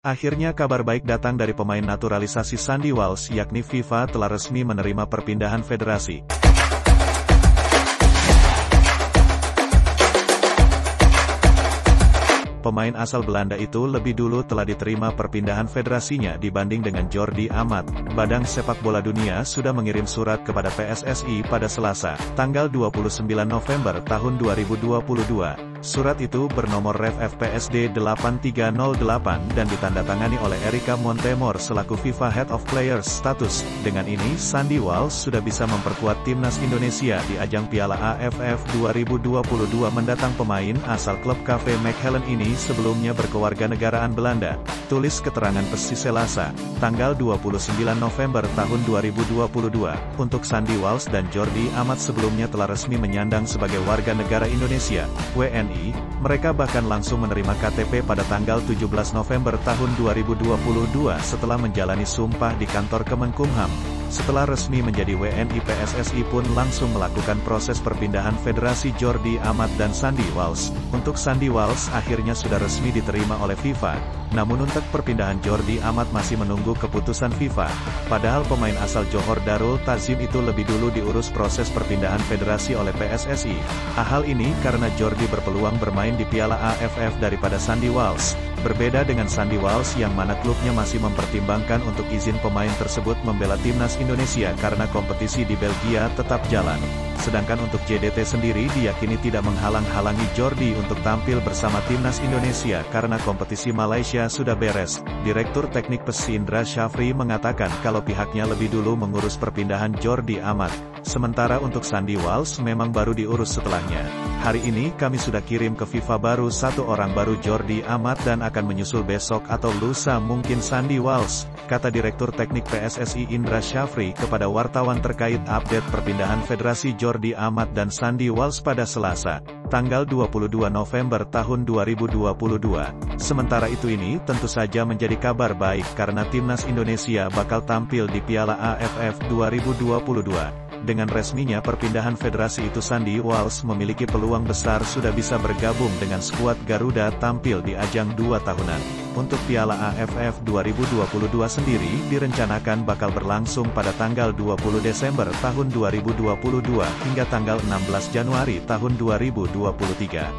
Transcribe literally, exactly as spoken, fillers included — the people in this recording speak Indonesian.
Akhirnya kabar baik datang dari pemain naturalisasi Sandy Walsh, yakni FIFA telah resmi menerima perpindahan federasi. Pemain asal Belanda itu lebih dulu telah diterima perpindahan federasinya dibanding dengan Jordi Amat. Badan Sepak Bola Dunia sudah mengirim surat kepada P S S I pada Selasa, tanggal dua puluh sembilan November tahun dua ribu dua puluh dua. Surat itu bernomor Ref F P S D delapan tiga nol delapan dan ditandatangani oleh Erika Montemor selaku FIFA Head of Players Status. Dengan ini Sandy Walsh sudah bisa memperkuat Timnas Indonesia di ajang Piala A F F dua ribu dua puluh dua mendatang. Pemain asal klub Cafe McHellen ini sebelumnya berkewarganegaraan Belanda, tulis keterangan P S S I Selasa, tanggal dua puluh sembilan November tahun dua ribu dua puluh dua. Untuk Sandy Walsh dan Jordi Amat sebelumnya telah resmi menyandang sebagai warga negara Indonesia, W N I. Mereka bahkan langsung menerima K T P pada tanggal tujuh belas November tahun dua ribu dua puluh dua setelah menjalani sumpah di kantor Kemenkumham. Setelah resmi menjadi W N I, P S S I pun langsung melakukan proses perpindahan federasi Jordi Amat dan Sandy Walsh. Untuk Sandy Walsh akhirnya sudah resmi diterima oleh FIFA, namun untuk perpindahan Jordi Amat masih menunggu keputusan FIFA. Padahal pemain asal Johor Darul Tazim itu lebih dulu diurus proses perpindahan federasi oleh P S S I. Hal ini karena Jordi berpeluang bermain di Piala A F F daripada Sandy Walsh. Berbeda dengan Sandy Walsh yang mana klubnya masih mempertimbangkan untuk izin pemain tersebut membela Timnas Indonesia karena kompetisi di Belgia tetap jalan. Sedangkan untuk J D T sendiri diyakini tidak menghalang-halangi Jordi untuk tampil bersama Timnas Indonesia karena kompetisi Malaysia sudah beres. Direktur Teknik P S S I Indra Syafri mengatakan kalau pihaknya lebih dulu mengurus perpindahan Jordi Amat. Sementara untuk Sandy Walsh memang baru diurus setelahnya. Hari ini kami sudah kirim ke FIFA baru satu orang baru, Jordi Amat, dan akan menyusul besok atau lusa mungkin Sandy Walsh, kata Direktur Teknik P S S I Indra Syafri kepada wartawan terkait update perpindahan federasi Jordi Amat dan Sandy Walsh pada Selasa, tanggal dua puluh dua November tahun dua ribu dua puluh dua. Sementara itu ini tentu saja menjadi kabar baik karena Timnas Indonesia bakal tampil di Piala A F F dua ribu dua puluh dua. Dengan resminya perpindahan federasi itu, Sandy Walsh memiliki peluang besar sudah bisa bergabung dengan skuad Garuda tampil di ajang dua tahunan. Untuk Piala A F F dua ribu dua puluh dua sendiri direncanakan bakal berlangsung pada tanggal dua puluh Desember tahun dua ribu dua puluh dua hingga tanggal enam belas Januari tahun dua ribu dua puluh tiga.